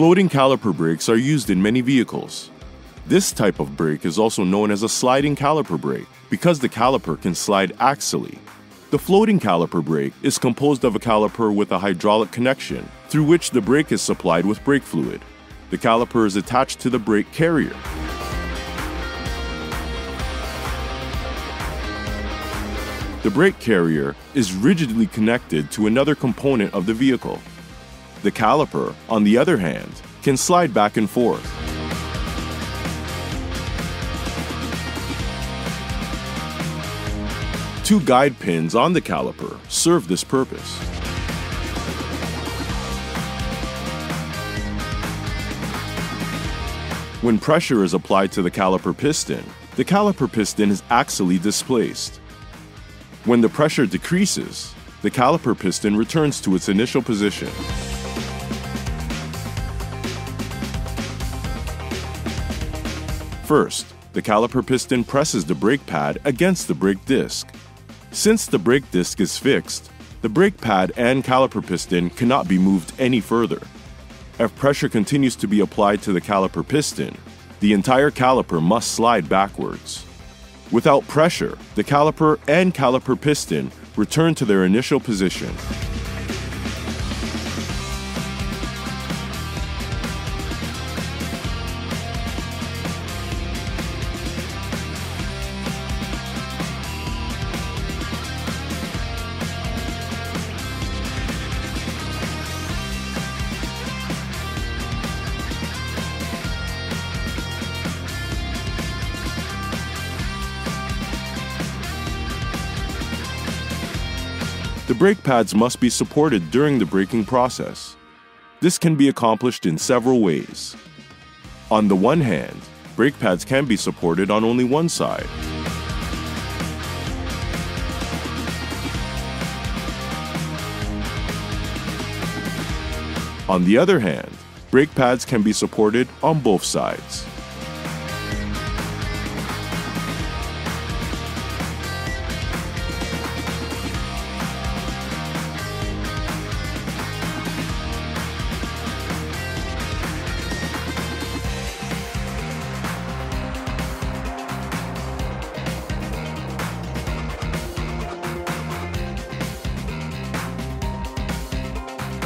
Floating caliper brakes are used in many vehicles. This type of brake is also known as a sliding caliper brake because the caliper can slide axially. The floating caliper brake is composed of a caliper with a hydraulic connection through which the brake is supplied with brake fluid. The caliper is attached to the brake carrier. The brake carrier is rigidly connected to another component of the vehicle. The caliper, on the other hand, can slide back and forth. Two guide pins on the caliper serve this purpose. When pressure is applied to the caliper piston is axially displaced. When the pressure decreases, the caliper piston returns to its initial position. First, the caliper piston presses the brake pad against the brake disc. Since the brake disc is fixed, the brake pad and caliper piston cannot be moved any further. If pressure continues to be applied to the caliper piston, the entire caliper must slide backwards. Without pressure, the caliper and caliper piston return to their initial position. The brake pads must be supported during the braking process. This can be accomplished in several ways. On the one hand, brake pads can be supported on only one side. On the other hand, brake pads can be supported on both sides.